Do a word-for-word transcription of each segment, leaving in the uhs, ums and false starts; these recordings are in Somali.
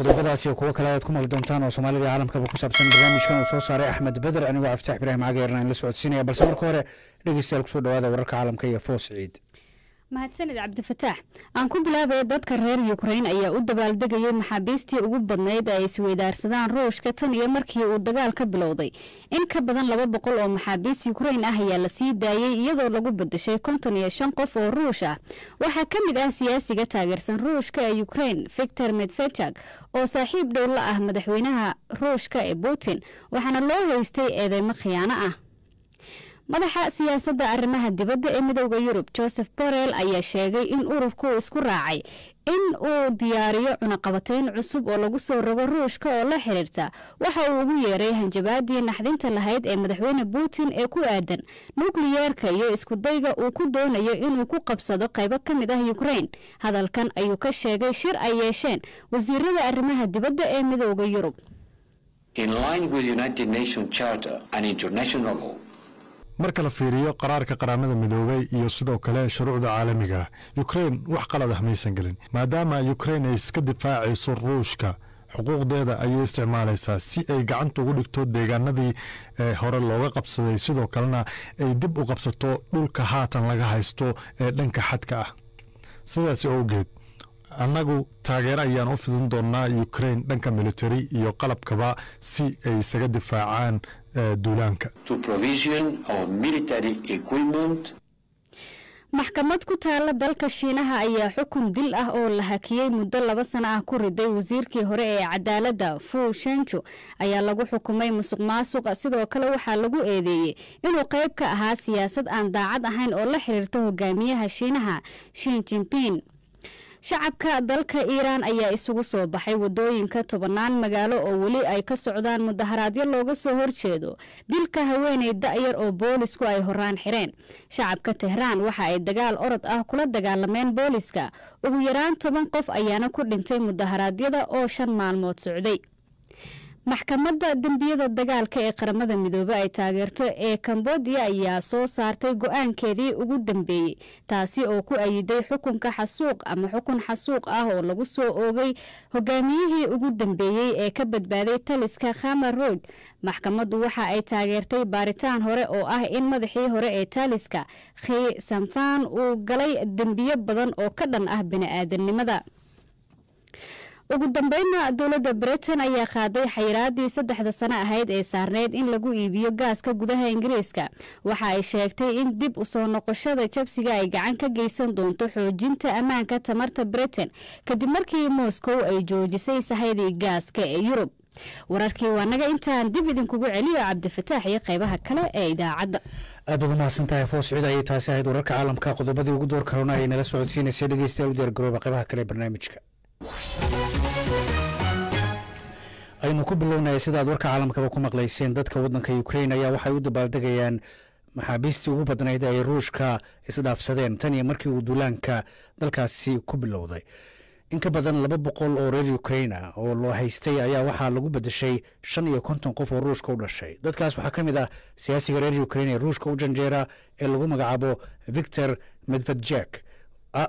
قدوبداس iyo kuwa kale oo ku maldontaan oo Soomaaliga caalamka ku saabsan barnaamijkan oo soo saaray Axmed Badar anigu Iftaax Ibraahim Caageerna in la socodsiinaya balse marka hore dhageystayaal ku soo dhawaada wararka caalamka iyo Foos Ciid mahadsanid Cabdi Fataax aan ku bilaabay dadka reer Ukraine ayaa u dabaaldegay maxaabiistii ugu badnayd ee isweydaarsadaan Ruushka tan iyo markii uu dagaalka bilowday in ka badan laba boqol oo maxaabiis Ukraine ah ayaa la sii daayay iyadoo lagu badashay konton iyo shan qof oo Ruush ah waxa kamid ah siyaasiga taageersan Ruushka ee Ukraine Viktor Medvedchuk oo saaxiib dhow la ah madaxweynaha Ruushka ee Putin waxaana loo haystay eedeymo khiyaano ah madaxa siyaasadda arrimaha dibadda ee midowga Yurub Joseph Borrell ayaa sheegay in ururku isku raacay in uu diyaariyo cunaqabatayn cusub oo lagu soo rogo Ruushka oo la xiriirta waxa uu ugu yeeray hanjabaadii naxdinta lahayd ee madaxweyne Putin ee ku aadan nukliyeerka iyo isku dayga uu ku doonayo inuu ku qabsado qaybo ka mid ah Ukraine hadalkan ayuu ka sheegay shir ay yeesheen wasiirada arrimaha dibadda ee midowga Yurub in line with United Nations Charter and international law marka la fiiriyo qaraarka qaramada midoobay iyo sidoo kale shuruucda caalamiga Ukraine wax qalad ah maysan galin maadaama Ukraine ay iska difaacayso Ruushka xuquuqdeeda ay isticmaalaysaa si ay gacanta ugu dhigto deegaanadii hore looga qabsaday sidoo kalena ay dib u qabsato dhulka haatan laga haysto ee dhanka xadka ah sidaas awgeed annagu taageero ayaan u fidin doonaa Ukraine dhanka military iyo qalabkaba si ay isaga difaacaan to provision of military equipment. محكمة كتالة دالك شينها ايا حكم دل اه او لحاكيي مدلة بسانا اه كوريدي وزيركي هوري عدالة دا فو شانشو ايا لغو حكومي مسوق ماسوق سيدو كلاوحا لغو ايدي انو قيبك اها سياسة ان داعاد اهين او لحريرتوه قاميها شينها شين جيمبين shacabka dalka Iran ayaa isugu soo baxay wadooyinka tobanaan magaalo oo wali ay ka socdaan mudaharaadyo looga soo horjeedo dilka haweeney da'yar oo boolisku ay horaan xireen shacabka Tehran waxa ay dagaal orod ah kula dagaalameen booliska ugu yaraan toban qof ayaana ku dhintay mudaharaadyada oo shan maalmood socday maxkamadda dambiyada dagaalka ee qaramada midoobe ay taageerto ee Cambodia ayaa soo saartay go'aankeedii ugu dambeeyay taasi oo ku ayiday xukunka xasuuq ama xukun xasuuq ah oo lagu soo oogay hogaamiyihii ugu dambeeyay ee ka badbaaday taliska Khama Rouge maxkamaddu waxa ay taageertay baaritaan hore oo ah in madaxii hore ee taliska Khee Samfan uu galay dambiyo badan oo ka dhan ah bini'aadanimada ugu dambeeyna dawladda Britain ayaa qaaday xayiraadii saddexda sano ahayd ee saarneyd in lagu iibiyo gaaska gudaha Ingiriiska waxa ay sheegtay in dib u soo noqoshada jabsiga ay gacan ka geysan doonto xoojinta amaanka tamarta Britain kadib markii Moscow ay joojisay sahayda gaaska ee Yurub wararkii waanaga intaan dib idin kugu celiyo Cabdi Fataax iyo qaybaha kale ee idaacadda abdu maasantay Foos Ciid ay taasi ahayd wararka caalamka qodobadii ugu door karona ay nala socodsiinayay dhageystayaal u diyaar garooba qaybaha kale barnaamijka aynu ku bilownaay sida warka caalamka ku maqlayseen dadka wadanka Ukraine ayaa waxay u dabaaldegayaan maxaabiistii ugu badnayd ee Ruushka isdhaafsadeen tan iyo markii uu duulaanka dalkaasi ku bilowday in ka badan laba boqol oo reer Ukraine ah oo loo haystay ayaa waxa lagu badashay shan iyo konton qof oo Ruushka u dhashay dadkaas waxa kamid ah siyaasiga reer Ukraine ee Ruushka u janjeera ee lagu magacaabo Viktor Medvedchuk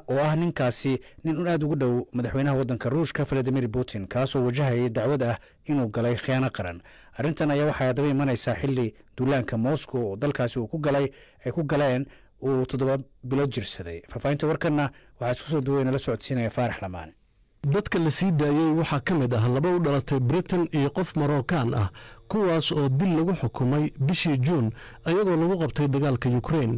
oo ah ninkaasi nin aad ugu dhow madaxweynaha wadanka Ruushka Vladimir Putin kaasoo wajahaya dacwad ah inuu galay khiyaano qaran arintan ayaa waxaa daba imanaysa xilli duulaanka Moscow oo dalkaasi uu ku galay ay ku galeen uu toddoba bilo jirsaday faafaynta warkana waxaa isku soo duwayna la socodsiinaya Faarax Lamaan dadka la sii daayay waxaa kamid ah laba u dhalatay Britain iyo qof Marookaan ah kuwaas oo dil lagu xukumay bishii June ayadoo lagu qabtay dagaalka Ukraine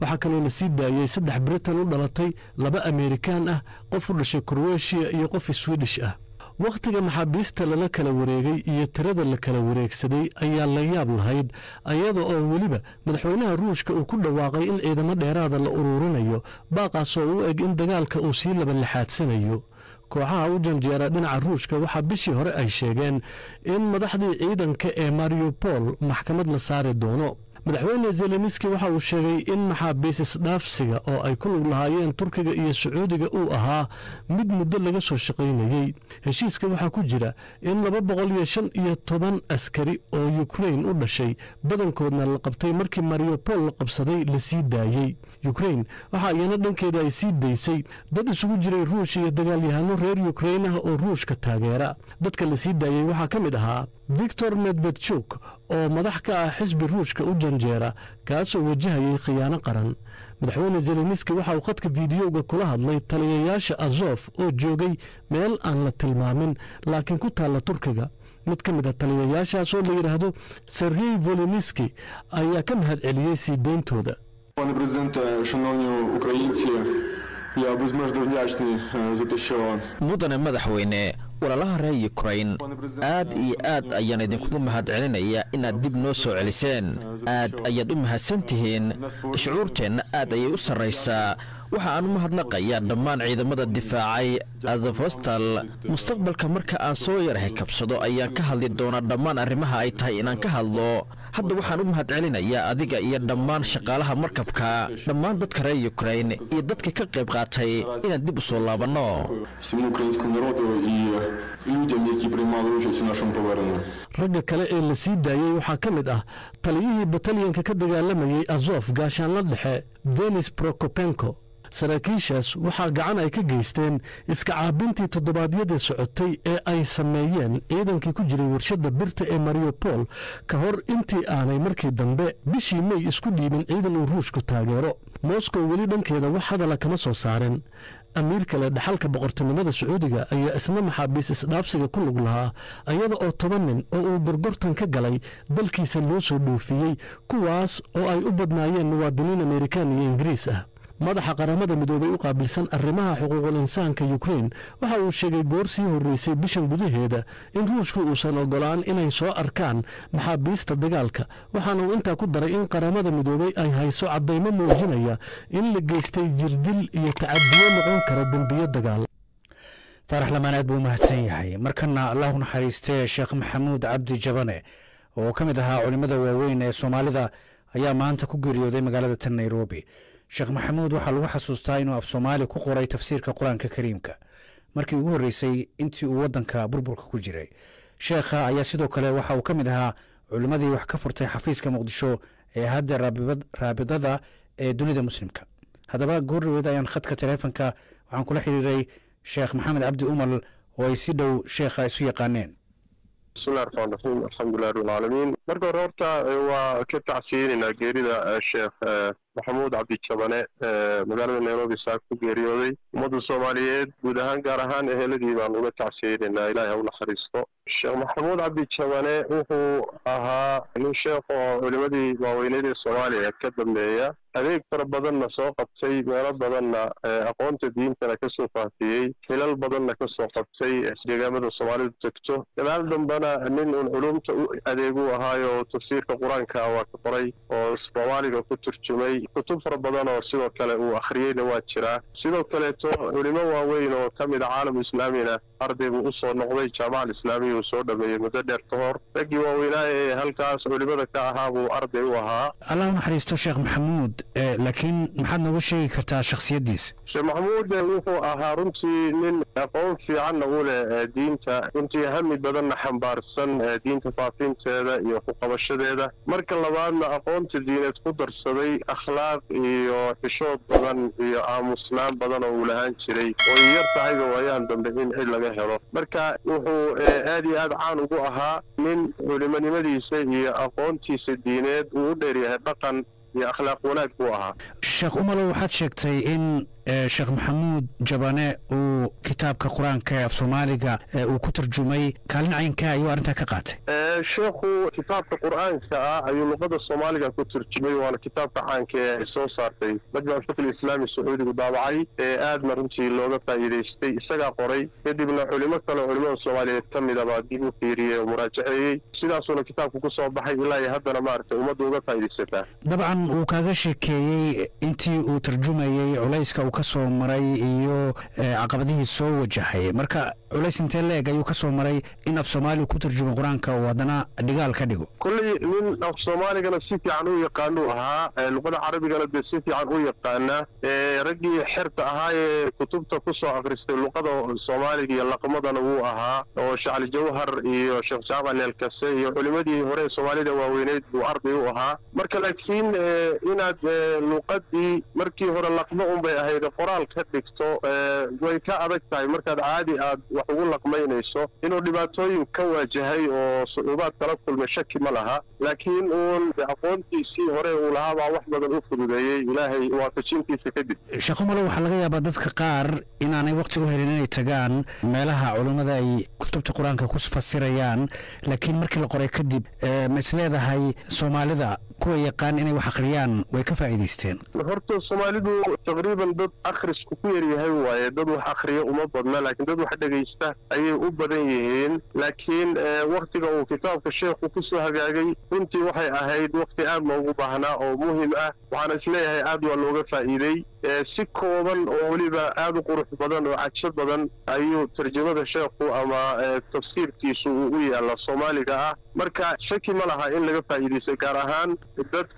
waxa kaloo la sii daayay saddex Britain u dhalatay laba Amerikaan ah qof u dhashay Croatia iyo qof Swedish ah waqtiga maxaabiista la kala wareegay iyo tirada la kala wareegsaday ayaa la yaab lahayd ayada oo waliba madaxweynaha Ruushka uu ku dhawaaqay in ciidamo dheeraada la ururinayo baaqaas oo u eg in dagaalka uu sii laba laxaadsanayo kooxaha u janjeera dhinaca Ruushka waxa bishii hore ay sheegeen in madaxdii ciidanka ee Mariupol maxkamad la saari doono madaxweyne Zelensky waxa uu sheegay in maxaabiis dhaafsiga oo ay ku lug lahaayeen Turkiga iyo Sacuudiga uu ahaa mid muddo laga soo shaqeynayay heshiiska waxa ku jira in laba boqol iyo shan iyo toban askari oo Ukraine u dhashay badankoodna la qabtay markii Mariupol la qabsaday la sii daayay Ukraine waxa iyana dhankeeda ay sii daysay dad isugu jiray Ruush iyo dagaalyahano reer Ukraine ah oo Ruushka taageera dadka la sii daayay waxa ka mid ahaa Viktor Medvedchuk oo madax ka ah xisbi Ruushka u janjeera kaasoo wajahayay khiyaano qaran madaxweyne Zelensky waxa uu qadka fiidiyowga kula hadlay taliyayaasha Azov oo joogay meel aan la tilmaamin laakiin ku taala Turkiga mid ka mid ah taliyayaashaas oo la yiraahdo Sergey Volodymyrsky ayaa ka mahad celiyay sii deyntooda Panie prezydencie, szanowni Ukraińcy, ja bezmiernie wdzięczny za to, że mudane madaxweyne walalaha reer Ukraine aad iyo aad ayaan idinku mahad celinayaa inaad dib noo soo celiseen aad ayaad u mahadsan tihiin shucuurteenna aad ayay u sarraysaa waxa aan u mahadnaqayaa dhammaan ciidamada difaacay Azovstal mustaqbalka marka aan soo yarahay kabsado ayaan ka hadli doonaa dhammaan arrimaha ay tahay inaan ka hadlo hadda waxaan u mahad celinayaa adiga iyo dhammaan shaqaalaha markabka dhammaan dadka reer Ukraine iyo dadka ka qayb qaatay inaan dib u soo laabanno людям, які приймали участь у нашому поверненні. Рага кале ee la sii daayay waxa kamid ah taliyihii batalyanka ka dagaalamayay Azov gaashaan la dhexe Denis Prokopenko saraakiishaas waxa gacan ay ka geysteen iska caabintii todobaadyada socotay ee ay sameeyeen ciidankii ku jiray warshada birta ee Mariupol ka hor intii aanay markii dambe bishii May isku dhiibin ciidan uu Ruushku taageero Moscow wali dhankeeda wax hadal kama soo saareen Ameerika la dhaxalka boqortinimada Sacuudiga ayaa isna maxaabiis isdhaafsiga ku lug lahaa ayada oo toban nin oo uu gorgortan ka galay dalkiisa loo soo dhoofiyay kuwaas oo ay u badnaayeen muwaadiniin Ameerikaan iyo Ingiriis ah madaxa qaramada midoobay u qaabilsan arrimaha xuquuqul insaanka Ukraine waxa uu sheegay goorsii horeysay bishan gudaheeda in Ruushku uusan ogolaan inay soo arkaan maxaabiista dagaalka waxaana uu inta ku daray in qaramada midoobay ay hayso cadeymo muujinaya in la geystay jirdil iyo tacadiyo noqon kara dambiyo dagaal farax lamaanaad buu mahadsan yahay markana Allahu naxariistay Sheekh Maxamuud Cabdi Jabane oo kamid ahaa culimada waaweyn ee Soomaalida ayaa maanta ku geeriyooday magaalada Nairobi Sheekh Maxamuud waxa lagu xasuustaa inuu af Soomaali ku qoray tafsiirka Quraanka Kariimka markii ugu horeysay intii uu wadanka burburka ku jiray Sheekha ayaa sidoo kale waxa uu kamid ahaa culimadii wax ka furtay xafiiska Muqdisho ee hadda raabidada ee dunida muslimka hadaba goor ayaan khadka taleefanka waxaan kula xiriiray Sheekh Maxamed Cabdi Umal oo ay si dhow Sheekha isu yaqaaneen بسم الله الرحمن الرحيم الحمد لله رب العالمين مركو رورتا وكتعسير إن جريدة الشيخ محمود عبد الجباني مدرب نيروبي ساكو جريوي مدن الصوماليات ودهان قارهان أهل ديبان وكتعسير إن إلهي ونحرسته الشيخ محمود عبد الجباني هو أها إنه شيخ ولمدي ووينيدي الصومالي أكتب مني أذيك تربضنا سوق بسي مربضنا أقوم تدين تنكسر فاتي خلال بضنا كسر فاتي جامد الصومالي تكتو كلام دمبنا من العلوم أذيقوا هاي وتفسير القرآن كأوكتري والصومالي وكترجمي كتب ربضنا وسيرة كلا وآخرين واتشرا سيرة كلا ولما وين وكم العالم الإسلامي أرض وأصل نقضي الجماعة الإسلامية وصورة بمتدر طهر تجي وولاي هل كاس ولما كاها وأرض وها الله نحرسته شيخ محمود لكن محمد وشي كرتها شخصية ديس شيخ محمود وهو أهارنتي من أقوم في عنا ولا دينتا كنت أهم بدلنا حمبار سن دينتا فاطين هذا يحقق الشدة مركز لبان أقوم تدينت قدر صدي أخلاق يشوف بدن مسلم بدن أولهان شري ويرتعي ويان دمبين إلا جهره مركز وهو هذه أدعان وقوعها من ولمن مديس هي أقوم تسدينت ودريها بقى يا أخلاق ولاد بوها. الشيخ أمل وحد شكتي إن الشيخ محمود جباني وكتاب كقرآن كاف سوماليكا وكتر جمي كان عين كاي وأنت كقاتي. الشيخ كتاب القرآن كا أي لغة الصوماليكا كتر جمي وأنا كتاب عن كيسون صارتي. مجمع الشيخ الإسلامي السعودي وداعي آد مرنتي لغة إيريستي سجع قري يدي من علماء كلا علماء الصومالي تم دابا دينو كيري ومراجعي سيدا سون كتاب كوكسو بحي إلى يهدنا مارت ومدوغة إيريستي. طبعا وكاغشي كي انتي وترجمي عليسكا وكسو مري إيو عقبته سو وجهي مركا ولكن تلاقي جيوك الصومالي إن الصومالي كتر جم قرانك وادنا دجال كديجو. كل من الصومالي قال سيتي عنوية قانوها اللغة العربية قالت بسيتي عنوية قانه رجي حرت هاي كتب تقصها أغريست اللغة الصومالي يلا قمضة نووها وشعل الجوهر وشيخ شعبان الكسي علمدي هوري الصومالي ده ووينيد وأرضيوها مركل أكين إن اللغة دي مركي هور اللقمهم بهيدا قرال كتبتو ويكا أبكتاي مركل عادي وأقول لك ما ينسوا إنه اللي باتوي كواجهي وصعوبات تلقي المشاكل مالها لكن أقول تيسي هري ولها واحدة من أفضل بداية إلهي واتشين تيسي كدي شاكم الله حلقية بدتك قار إن أنا وقت وهريني تجان ما لها علوم ذاي كتب القرآن كقص فسريان لكن مركل القرآن كدي مثل هذا هاي سومالي ذا كو يقان إنه وحقريان ويكفى إيديستين هرت الصومالي دو تقريبا ضد آخر سكويري هو ضد حقرية ومضمنا لكن ضد حد أي أبدين لكن وقت جو كتاب الشيخ وقصها جاي أنت وحي أهيد وقت أب موجود هنا أو مهمة وعن سلاه أب والوجه فإلي سكوبا أوليبا أب قرص بدن وعشر بدن أي ترجمة الشيخ أما تفسير تيسوي على الصومالي جاء مركا شكل ملها إن لقى فإلي سكارهان ذاتك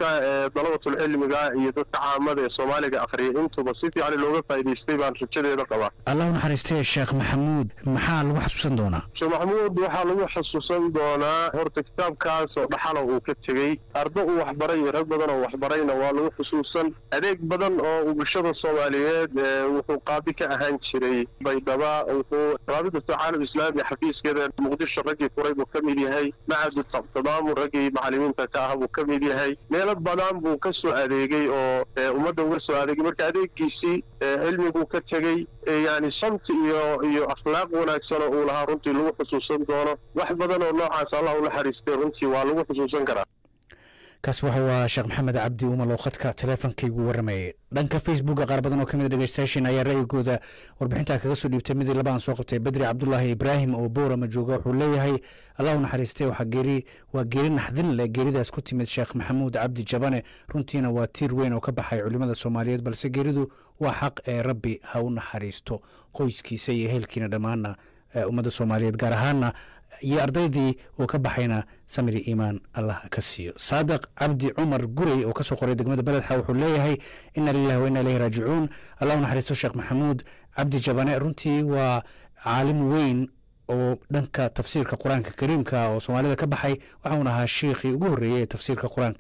طلبة العلم جاء يتعامد الصومالي جاء آخري أنت بسيطي على الوجه فإلي استيبان شتشدي رقبة الله نحرسته الشيخ محمود محال وحسوسن دونا شو محمود وحال وحسوسن دونا هرت كتاب كاس وحاله وكتجي أربعة وحبرين رب بدن وحبرين والو حسوسن أديك بدن وبشر الصوماليات وحقابك أهان شري بيدبا وحرابط التعالى الإسلامي حفيز كذا مقدش الرجي قريب وكملي هاي معهد الطبطام والرجي معلمين تكاهب وكملي هاي ميلاد بلام وكسو أديجي ومدن ورسو أديجي مرك أديك كيسي علمي وكتجي يعني صمت يو يو أخلاق ونكسر أولها رنتي لو حسوسن كرا واحد بدل الله عز الله ولا حريستي رنتي والو حسوسن كرا كسوه هو شيخ محمد عبدي وما لو خدك تلفن كي ورمي دانك فيسبوك غربنا وكمل دقيستيشن أي رأي جوده وربحين تاك غسوا اللي بتمد لبان سوقته بدري عبد الله إبراهيم أو بورا مجوجا حلي هاي الله نحريستي وحجري وجرين حذن لجري ده سكوتي من الشيخ محمود عبدي جبانة رنتينا وتيروين وكبح علماء الصوماليات بس جريده وحق ربي هون حريستو قيس كي سيهل كنا دمانا أمد الصوماليات جرهانا يا أرضيدي وكبحينا سمري إيمان الله كسيو صادق عبدي عمر قري وكسو قري دقمة بلد حاوحو ليهي إن لله وإنا إليه راجعون الله نحرسو الشيخ محمود عبدي جباني رنتي وعالم وين ودنك تفسير كقرآن كريم وصومالي كبحي وعونها الشيخي وقري تفسير كقرآن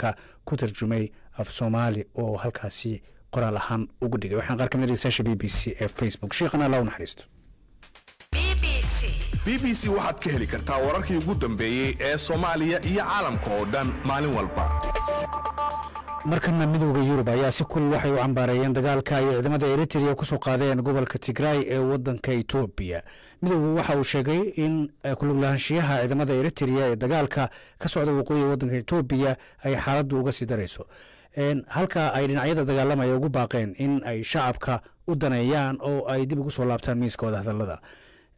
كترجمي في صومالي وهالكاسي قرآن لحان وقدي وحن غير كمدري ساشي بي بي سي في فيسبوك شيخنا الله نحرسو بي بي سي waxaad ka heli kartaa wararkii ugu dambeeyay ee Soomaaliya iyo caalamka oo dhan maalin walba markana midowga Yurub ayaa si kulul waxay u cambaarayeen dagaalka ay ciidamada Eritrea ku soo qaadeen gobolka Tigray ee wadanka Ethiopia midowgu waxa uu sheegay in ku lug lahaanshiyaha ciidamada Eritrea ee dagaalka ka socda waqooyiga wadanka Ethiopia ay xaaladdu uga sii dareyso een halka ay dhinacyada dagaalamaya ugu baaqeen in ay shacabka u daneeyaan oo ay dib ugu soo laabtaan miiskooda hadallada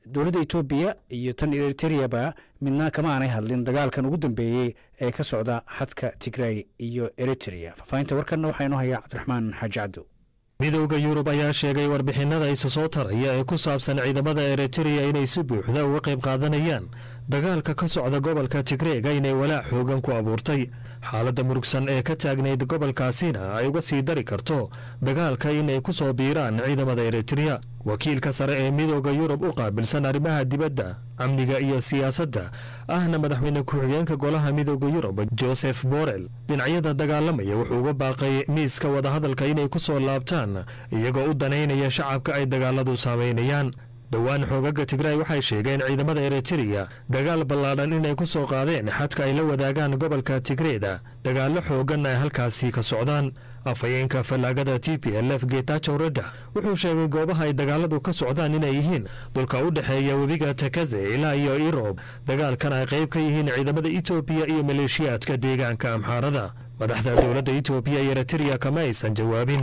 دولة إثيوبيا يتن إريتريا با منا كمان هالين دجال كانوا جدا بيه كسعودة حتى تجري إيو إريتريا ففاين توركنا وحينها يا عبد الرحمن حاج عدو midowga Yurub ayaa sheegay warbixinada ay soo tarayay ee ku saabsan ciidamada Eritrea inay si buuxda uga qayb qaadanayaan dagaalka ka socda gobolka Tigray inay walaac xooggan ku abuurtay xaaladda murugsan ee ka taagnayd gobolkaasina ay uga sii dari karto dagaalka inay ku soo biiraan ciidamada Eritrea wakiilka sare ee midowga Yurub u qaabilsan arrimaha dibadda amniga iyo siyaasadda ahna madaxweyne ku xigeenka golaha midowga Yurub Joseph Borrell dhinacyada dagaalamaya wuxuu uga baaqay miiska wada hadalka inay ku soo laabtaan iyagoo u daneynaya shacabka ay dagaaladu saameynayaan dhawaan xoogagga Tigray waxay sheegeen ciidamada Eritrea dagaal ballaadhan inay ku soo qaadeen xadka ay la wadaagaan gobolka Tigreeda dagaal xooggan ay halkaasii ka socdaan afayeenka falaagada T P L F Getachew Reda wuxuu sheegay goobaha ay dagaaladu ka socdaan inay yihiin dhulka u dhaxeeya wadiga Takaze ilaa iyo Irob dagaalkan ay qayb ka yihiin ciidamada Ethiopia iyo maleeshiyaadka deegaanka Amhaarada madaxda dawladda Ethiopia iyo Eritrea kama aysan jawaabin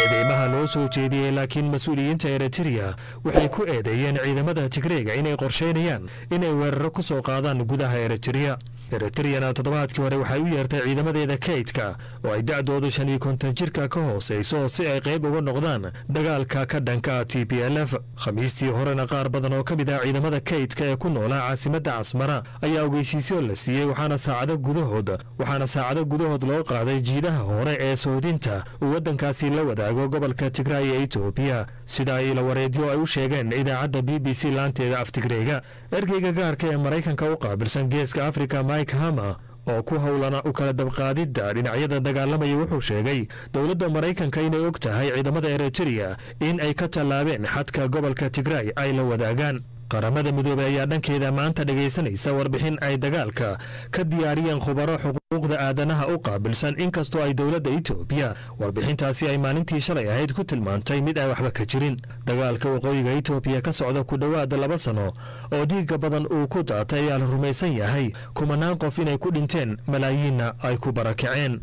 eedeymaha loo soo jeediyay laakiin mas'uuliyiinta Eritrea waxay ku eedeeyeen ciidamada Tigreega inay qorsheynayaan inay weeraro ku soo qaadaan gudaha Eritrea Eritreana toddobaadkii hore waxay u yeertay ciidamadeeda kaydka oo ay dacdoodu shan iyo konton jirka ka hooseeyso si ay qayb uga noqdaan dagaalka ka dhanka T P L F khamiistii horena qaar badan oo ka mid ah ciidamada kaydka ee ku noolaa caasimadda Asmara ayaa ogeysiisyo la siiyay waxaana saacado gudahood waxaana saacado gudahood loo qaaday jiidaha hore ee soodinta oo wadankaasi la wadaago gobolka Tigray ee Ethiopia sida ay la wareediyo ay u sheegeen idaacadda B B C laanteeda Aftigreega ergeyga gaarka ee Mareykanka u qaabilsan geeska Afrika Mike Hammer oo ku hawlana u kala dabqaadida dhinacyada dagaalamaya wuxuu sheegay dawladda Mareykanka inay og tahay ciidamada Eritrea in ay ka tallaabeen xadka gobolka Tigray ay la wadaagaan qaramada midoobay ayaa dhankeeda maanta dhageysanaysa warbixin ay dagaalka ka diyaariyeen khubaro xuquuqda aadanaha u qaabilsan inkastoo ay dawladda Ethiopia warbixintaasi ay maalintii shalay ahayd ku tilmaantay mid ay waxba ka jirin dagaalka waqooyiga Ethiopia ka socda ku dhawaad laba sano oo dhiig badan uu ku daatay ayaa la rumaysan yahay kumanaan qof inay ku dhinteen malaayiinna ay ku barakaceen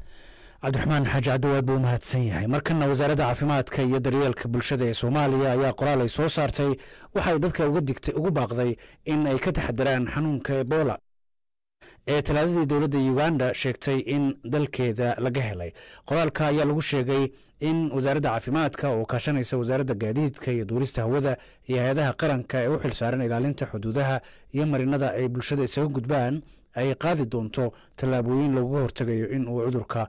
Abdurrahman Haji Adawad buu mahadsan yahay markana wasaaradda caafimaadka iyo daryeelka bulshada ee Soomaaliya ayaa qoraal ay soo saartay waxay dadka uga digtay ugu baaqday in ay ka taxadiraan xanuunka Ebola ee talaadadii dawladda Uganda sheegtay in dalkeeda laga helay qoraalka ayaa lagu sheegay in wasaaradda caafimaadka oo kaashanaysa wasaaradda gaadiidka iyo duulista hawada iyo hay'adaha qaranka ee u xilsaaran ilaalinta xuduudaha iyo marinada ay bulshada isaga gudbaan ay qaadi doonto talaabooyin lagu hortagayo in uu cudurka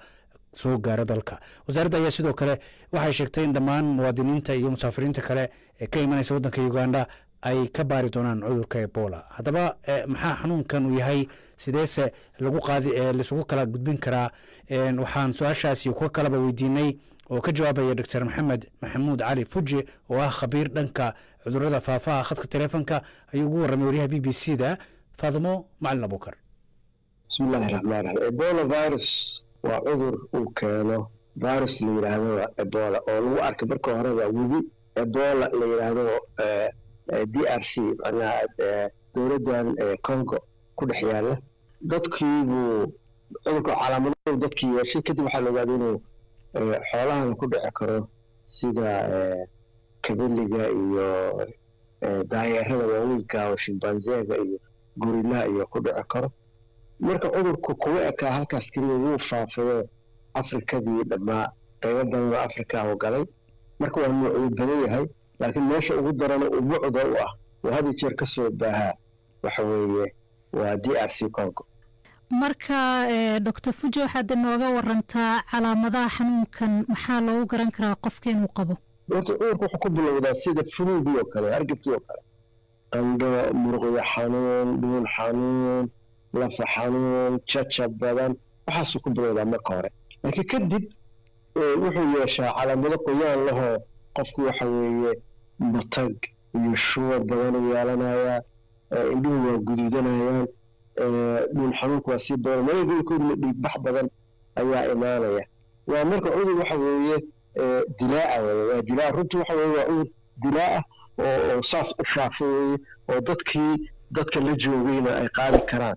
soo gaara dalka wasaaradda ayaa sidoo kale waxay sheegtay in dhammaan muwaadiniinta iyo musaafiriinta kale ee ka imanaysa waddanka Uganda ay ka baari doonaan cudurka Ebola haddaba maxaa xanuunkan uu yahay sideese lagu qaadi ee lisugu kala gudbin karaa een waxaan su'aashaasi ku kala weydiinay oo ka jawaabay Dr Maxamed Maxamuud Cali Fuji oo ah khabiir dhanka cudurrada faafa khadka teleefanka ayuu ugu warramay wariyaha B B C-da Faadimo Macalin Abukar Bismillahir Rahmanir Rahim Ebola virus waa cudur uu keeno virus la yiraahdo Ebola oo lagu arkay markii hore waa webi Ebola la yiraahdo ee D R C ana dowladdan Congo ku dhex yaala dadkii uu cudurka calaamado dadkii yeeshay kadib waxa la ogaaday inuu xoolahan ku dhici karo sida kabeliga iyo daayarada waaweynka oo shimpanzeega iyo gorilla iyo ku dhici karo marka cudurku kuwa eka halkaas kaliya uu faafay Afrikadii dhammaa qaybaha Afrika oo galay marka waa uu badan yahay laakiin meesha ugu daran oo buuxda oo ah waa hadii jeer ka soo baaha waxa weeye waa D R C Congo marka Dr Fuji waxaad nooga warantaa calaamadaha xanuunkan maxaa loo garan karaa qofka inuu qabo horta cudurku wuxuu ku bilowdaa sida flu iyo kale hargabka iyo kale qandho muruqyo xanuun dhuun xanuun la faxanuun chacha badan waxa soo ku bilowda marka hore marka kadib wuxuu yeeshaa calaamado qoyaan laho qofku waxa weeye matag iyo shuwa badan yeelanaya indhuhu waa gududanayaan dhul xanuunku waa si badan marka ku dhig bax badan ayaa imaanaya waa marka cudur waxa weeye dilaaca waa dilaac runtu waxa weeye waa dilaac oo saas u faafay oo dadkii dadka la joogayna ay qaadi karaan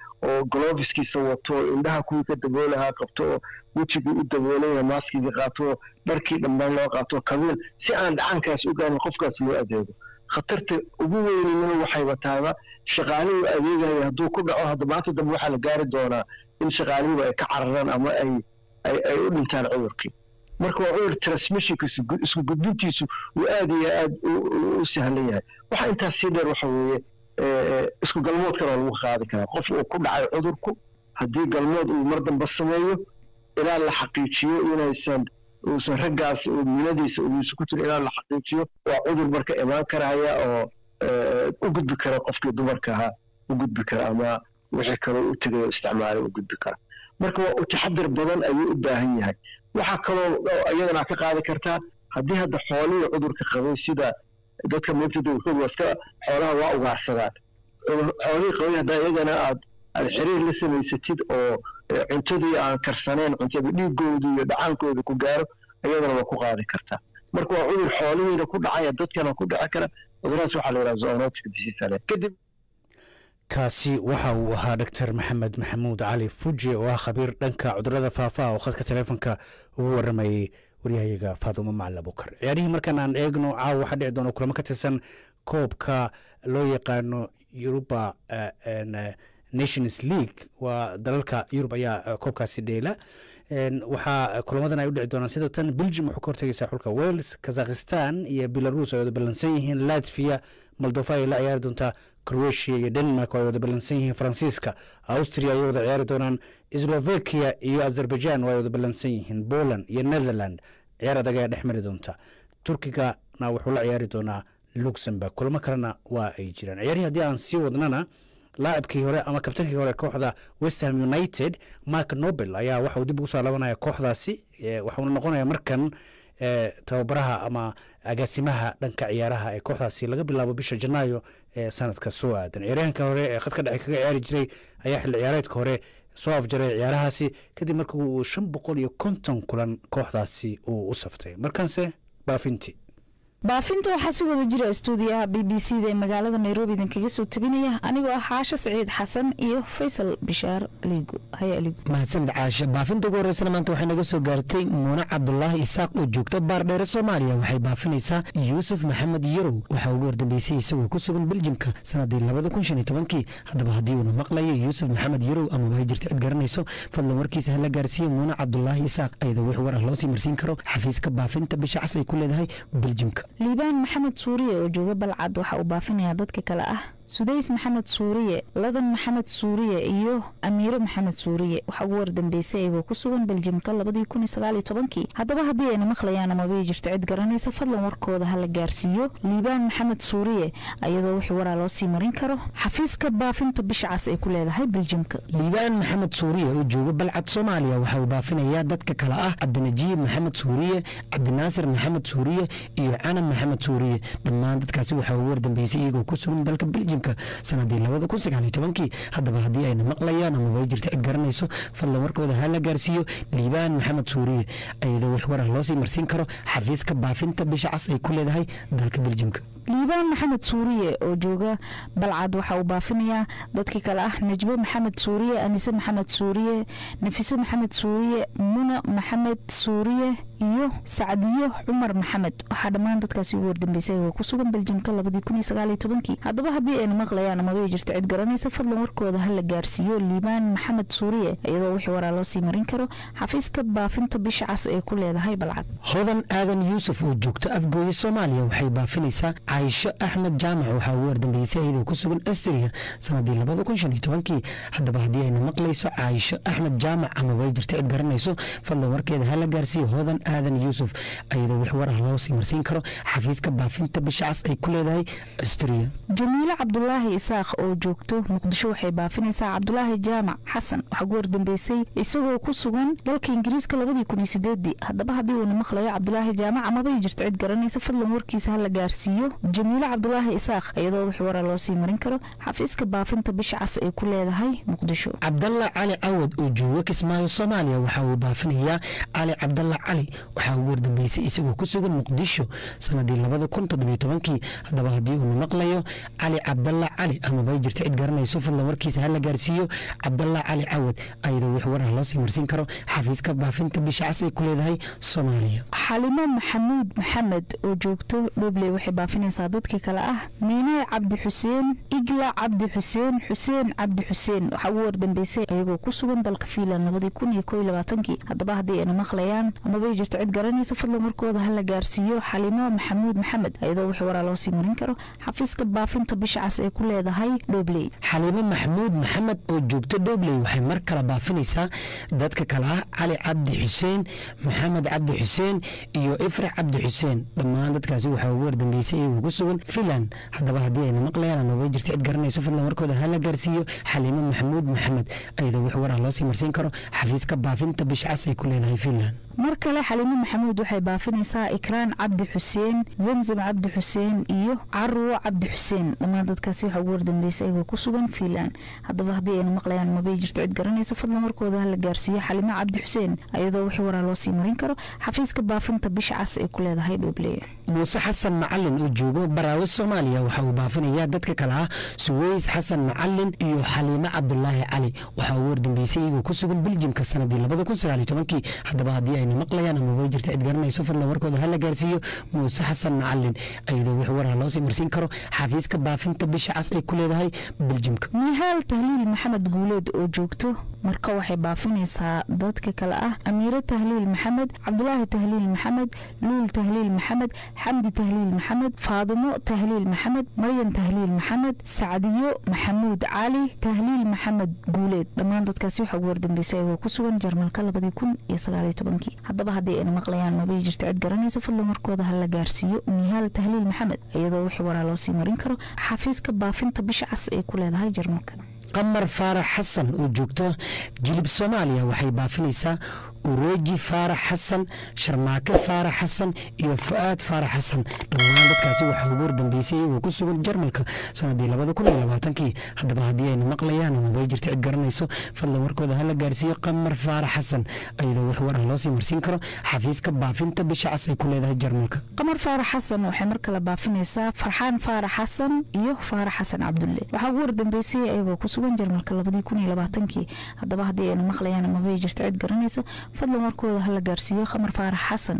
oo gloveskiisa wato indhaha ku ka daboolaha qabto wajiga u daboolaya maskiga qaato barkii dhanbaan loo qaato kabil si aan dhacankaas u gaadin qofkaas loo adeego khatarta ugu weyn waxay wataa shaqaaluhu adeegaya haduu ku dhaco hadbaanta dab waxa la gaari doona in shaqaaluhu ay ka cararaan ama ay ay ay u dhintaan cudurkii marka waa cudur transmission isku gudbintiisu uu aad iyo aad u sahlan yahay waxa intaas si dheer waxa weeye isku galmood kale lagu qaadi kara qof uu ku dhacay cudurku hadii galmood uu mar dambe sameeyo ilaa la xaqiijiyo inaysan وسرقاس وميلاديس وسكوت الإعلان الحقيقي وعذر برك إمام كرايا أو وجود بكرة قفل الدمر كها وجود بكرة ما وشكله وتجربة استعمال وجود بكرة بركوا وتحضر بدن أي إبداعية وحكلوا أيضا عكق على كرتها هديها دحالي عذر كخوي سيدا ده كم يبتدوا يقولوا سكا حولها وأوجع سرعات حولي خويها ده أيضا الحرير لسه ما يستيد أو عندي عن كرسانين عندي نيجودي دعانكو دكوجار أيضا ما كوجاري كرتها بركوا عذر حالي ده كل عيا ده كنا كل عكرة وراسو على رزقانات كديسي سنة كده. كاسي وحو ها دكتور محمد محمود علي فوجي وخبير دنكا عذرة فافا وخذك تلفونك ورمي وريهايجا فاطمة معلا بكر يعني مركان عن إجنو عاو حد عدنو كل ما كتسن كوبكا لو يقانو يوروبا إن نيشنز ليج ودلكا يوروبا يا كوبكا سيديلا إن وحا كل ما ذا نيود عدنا سيدة بلجيم وحكورتها يسحولك ويلز كازاخستان يا بيلاروس يا بلنسيهن لاتفيا مولدوفا يلا يردون تا كرواتيا يا دنمارك ويا بلنسيهن فرانسيسكا أوستريا يا يردونان إسلوفاكيا يا أذربيجان ويا بلنسيهن بولن يا نيذرلاند يردا جاي نحمردون تا تركيا ناوحولا يردونا لوكسمبورغ كل ما كرنا وايجيران عياري هدي عن سيودنا لاعب كيوري أما كابتن كيوري كوحدة ويستهام يونايتد ماك نوبل أيا واحد يدبو سالونا يا كوحدة سي وحنا نقولنا يا مركن توبرها أما أجسمها لنك عيارها كوحدة سي لقبل لابو بيش جنايو سنة كسواد عيارين كيوري خد كده عيار جري أياح العيارات كيوري صواف جري عيارها سي كده مركو شنب بقول يكونتن كلن كوحدة سي ووصفتي مركن سي بافنتي baafinta waxaa sii wada jira stuudiyaha B B C ee magaalada Nairobi idankaga soo tabinaya anigoo ah Xaasha Saciid Xasan iyo Faysal Bishaar Liigu haya Liigu mahadsan Xaasha baafinta ugu horeysay maanta waxay naga soo gaartay Muuna Cabdullaahi Isaaq oo joogta Baardheer Soomaaliya waxay baafinaysaa Yuusuf Maxamed Yarow waxa uu hordabeysay isagoo ku sugan Belgiumka sanadii laba kun iyo shan iyo toban hadaba hadii uu maqlayo Yuusuf Maxamed Yarow ama way jirtay cid garanayso fadlan warkiisa la gaarsiiyo Muuna Cabdullaahi Isaaq ayda wax war ah loo sii marsiin karo xafiiska baafinta Bishaas ay ku leedahay Belgiumka ليبان محمد سورية وجوجا بالعد وحاو بافنها ضدك كلااه سديس محمد سورية لدن محمد سورية إيوه أمير محمد سورية وحوار دنبيسي وكسوان بالجمكة لبدي يكون سغالي طبنكي هذا بهدي أنا مخلي أنا ما بيجي تعد قراني سفر لمركو ذا هالجارسيو ليبان محمد سورية أيضا وحوار على سيمرين كره حفيز كبافين تبش عسى كل هذا هاي بالجمكة ليبان محمد سورية وجوجا بالعد صوماليا وحاو بافنها يا ضدك كلااه عبد النجيب محمد سورية عبد الناصر محمد سورية إيوه أنا محمد سورية لما ضدك كسو وحوار دنبيسي وكسوان بالك بالجمكة سندي لوضع كل سجاني تبانكي هذا بهدي أنا مقليا أنا ما بيجي تعجرنا يسوع فالمركو ده هلا جارسيو ليبان محمد سوري أيده وحوره لاسي مرسين كره حفيز كبافين تبش عصي كل ده هاي ذلك بالجمك ليبان محمد سوري وجوجا بالعد وحو بافنيا ضدك كلا نجيب محمد سوري أنيس محمد سوري نفيس محمد سوري منى محمد سوري يو سعديه عمر محمد وحد ما ضدك سيور دمبيسي وكسوهم بالجمك الله بدي يكون يسجاني تبانكي هذا بهدي مغليا أنا ما بيجرت عد قرني سفر لمركو هلا جارسيو ليبان محمد سورية أيضا وحوار على سيمرين كرو حفيز كبا فنت بيش عس كل هذا هاي بالعد هذا آذن يوسف وجوكت أفجوي صوماليا وحيبا فنيسا عايشة أحمد جامع وحوار دمي سيد وكسب أستريا سنادي لبضو كن شني تبانكي حد بعديه أنا مغليا عايشة أحمد جامع أما بيجرت عد قرني سو فلمركو هلا جارسيو هذا آذن يوسف أيضا وحوار على سيمرين كرو حفيز كبا فنت بيش عس كل هذا هاي أستريا جميلة عبد عبد الله إساق أو جوكتو مقدشو حيبا فنسا عبد الله جامع حسن وحقور دنبيسي إساقو كوسوغان لكن إنجليز كالبدي يكون سدادي هذا بهدي ونمخلي عبد الله جامع ما بيجرت عد قراني سفر لموركي سهل جارسيو جميلة عبد الله إساق أيضا وحوار الله سيمرين كرو حفيز كبافن تبش عس كل هذا هاي مقدشو عبد الله علي عود وجوك اسماعيل صوماليا وحاو بافن هي علي عبد الله علي وحقور دنبيسي إساقو كوسوغان مقدشو سندي لبدا كنت دبيتوانكي هذا بهدي ونمخلي علي عبد الله علي أما بيجر تعد قرنا يسوف الله وركيس هلا جارسيو عبد الله علي عود أيضا وحوار الله سيمرسين كرو حفيز كبافين تبش عسى كل هذا هاي صوماليا حليمة محمود محمد وجوكتو لبلي وحبافين صادتك كلا ميني عبد حسين إجلا عبد حسين حسين عبد حسين حوار دم بيسي أيقو كسوان دل كفيلا نبضي كون يكوي لباتنكي هذا بعدي أنا مخليان أما بيجي تعد قرني سفر لمركوض هلا جارسيو حليمة محمود محمد أيضا وحوار على وسيم رنكرو حفيز كبافين طبيش عسى كل هذا هاي دوبلي حليمة محمود محمد وجوبت دوبلي وحمر كربافينيسا دتك كلا علي عبد حسين محمد عبد حسين يو إفرح عبد حسين لما عندك كازو حوار دم بيسي وكسوان فيلان هذا بعدي أنا مخليان أما بيجي تعد قرني سفر لمركوض هلا جارسيو حليمة محمود محمد أيضا وحوار على وسيم رنكرو حفيز كبافين طبيش عسى كل هذا هاي فيلان مركلة حليمة محمود وحي بافنسا إكران عبد حسين زمزم عبد حسين إيوه عروة عبد حسين لما ضد كاسيح ووردن بيس أيوه كسوان فيلان هذا بهدي أنا مقليان ما بيجر تعد قرني سفر لمركوض هلا جارسية حليمة عبد حسين أيضا وحوار على وسيم رنكرو حفيز كبافن طبيش عسى كل هذا هاي بليه موسى حسن معلن وجوجو براوي الصومالية وحو بافنيا ضد كلها سويس حسن معلن إيوه حليمة عبد الله علي وحوردن بيس أيوه كسوان بالجيم كسنة دي لبضو كسر علي تمام كي هذا بهدي أنا مقليان أما بيجر تعد قرني سفر لمركوض هلا جارسية موسى حسن معلن أيضا وحوار على وسيم رنكرو حفيز كبافن طبيش عسى كل هذا هاي بالجيم نهال تهليل محمد قولد أوجوكتو مركو وحي بافنيسا ضدك كلا أميرة تهليل محمد عبد الله تهليل محمد لول تهليل محمد حمد تهليل محمد فاطمة تهليل محمد مريم تهليل محمد سعديو محمود علي تهليل محمد قولد لما ضدك سيوح وردن بيساوي كسوان جرمال كلا بدي يكون يسقالي تبنكي هذا بهدي أنا مقليان ما بيجي تعد قرني سفر لمركوض هلا جارسيو نهال تهليل محمد أيضا وحوار على وسيم رنكرو حفيز كبافن طبيش عس كل هذا هاي جرمك قمر فارح حسن وجوكته جلب صوماليا وحي بافنيسا وروجي فارح حسن شرماكة فارح حسن إيو فؤاد فارح حسن لما عندك وحوور دنبيسي وكسو الجرملك سنة دي لبادو كل لباتنكي هذا بهدي أنا مقليان وما بيجر تعد قرنيسو فالله مركوض هلا جارسيو قمر فارح حسن أيضا وحوار هلوسي مرسينكرو حفيز كبافين تبش عسى كل هذا الجرملك قمر فارح حسن وحمرك لبافينيسا فرحان فارح حسن إيو فارح حسن عبد الله وحوور دنبيسي أيوة كسو الجرملك لبادو كل لباتنكي هذا بهدي أنا مقليان وما بيجر تعد قرنيسو فضل مركوض هلا جارسيو خمر فارح حسن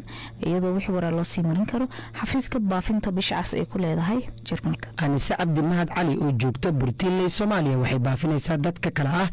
ايضا وحوار على وسيم رنكرو حفيز كبافين طبيش عسى كل هذا هاي جرملك انسة عبد المهد علي وجوجته برتيلي صوماليا وحي بافين سادات ككلاه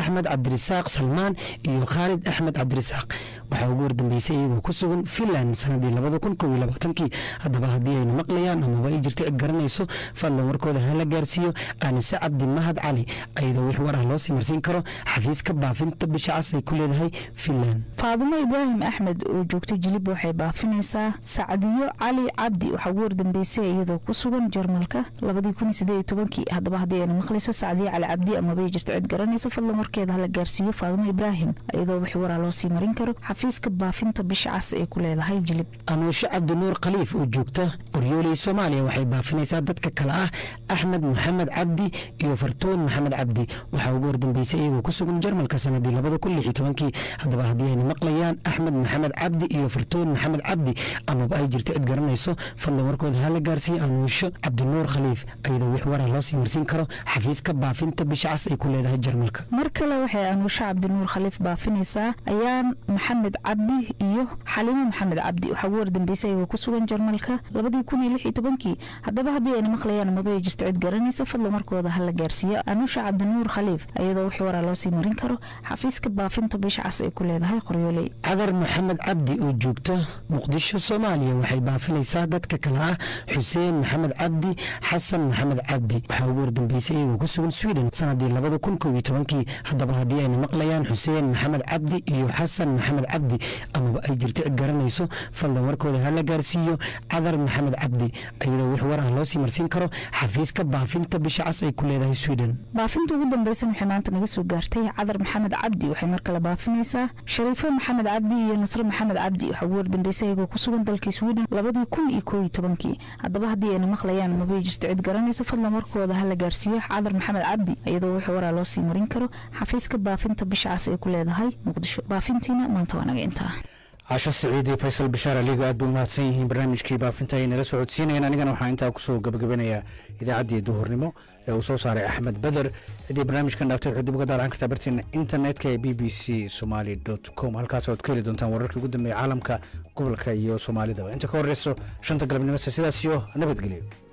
احمد عبد الرزاق سلمان ايو خالد احمد عبد الرزاق وحوار دمبيسي وكسوان فيلان سندي لبدو كون كوي لباتنكي هذا بهدي مقليان اما باي جرت قرنيسو فضل مركوض هلا جارسيو انسة عبد المهد علي ايضا وحوار على وسيم رنكرو حفيز كبافين طبيش عسى كل هذا هاي فيلان فاطمة إبراهيم أحمد وجوجته جلب وحيبة فينيسا سعديو علي عبدي وحوار دنبيسي أيضا كسوان جرملكة لابد يكون سدي تبنكي هذا بهدي أنا مخلصة سعديو علي عبدي أما بيجر تعد قرنيسا فالله مركز هلا جارسيو فاطمة إبراهيم أيضا وحوار على وسيم رنكرو حفيز كبافين طبيش عسى كل هذا هاي جلب أنا شعب نور قليف وجوجته قريولي صوماليا وحيبة فينيسا دتك كلاه أحمد محمد عبدي يوفرتون محمد عبدي وحوار دنبيسي وكسوان جرملكة سندي لابد كل شيء تبنكي هذا بهدي مقليان أحمد محمد عبدي إيو فرتون محمد عبدي أما بأي جرت عد قرنيسو فالله مركوض هلا جارسي أنوش عبد النور خليف أيضا وحوار هلوسي مرسين كرو حفيز كبافين تبش عسى كل هذا الجرملك مركلة وحي أنوش عبد النور خليف بافنسا أيام محمد عبدي إيو حليم محمد عبدي وحوار دنبيسي وكسوان جرملكة لابد يكون يلحي تبنكي هذا بهدي أنا مقليان ما بأي جرت عد قرنيسو فالله مركوض هلا جارسي أنوش عبد النور خليف أيضا وحوار هلوسي مرسين كرو حفيز كبافين تبش عسى كل هذا عذر محمد عبدي وجوجته مقدشو صوماليا وحي بافنيسا دتك كلاه حسين محمد عبدي حسن محمد عبدي وحوار دنبيسي وكسوان سويدن سنة دي لبادو كون كوي تبنكي هذا بهدي أنا مقليان حسين محمد عبدي إيو حسن محمد عبدي أما بأي جرت عد قرنيسو فالله مركوض هلا جارسيو عذر محمد عبدي أيضا وحوار هلوسي مرسين كرو حفيز كبافين تبش عسى كل هذا سويدن بافين تو دنبيسي محمد تنقصو قارتي عذر محمد عبدي وحي مركلا بافنيسا شريفة محمد عبدي نصر محمد عبدي وحوار دنبيسي وكسوان دالكي سويدن لابد يكون إيكوي تبنكي هذا بهدي أنا مخليان ما بيجر تعد قراني سفر لمركوض هلا جارسيو عذر محمد عبدي أيضا وحوار على وسيم رنكرو حفيز كبافين تبش عسى كل هذا هاي مقدشو بافينتينا ما انتوانا غينتا عشا السعيدي فيصل بشارة ليغو أدبو ماتسينيهين برنامج كي بافينتاين لسو عدسينينا نيغان وحا انتا وكسو قبقبينيا إذا عدي الدهور نمو وصو صاري أحمد بدر إدي برنامج كان دافتي وحدي بقدار عن كتابرتين إنترنت كي بي بي سي سومالي دوت كوم هالكاسة ودكيلي دونتان ورركي قدمي عالمكا قبلكا يو سومالي دو انتا كوريسو شانتا قلب نمسا سيداسيو نبت قليل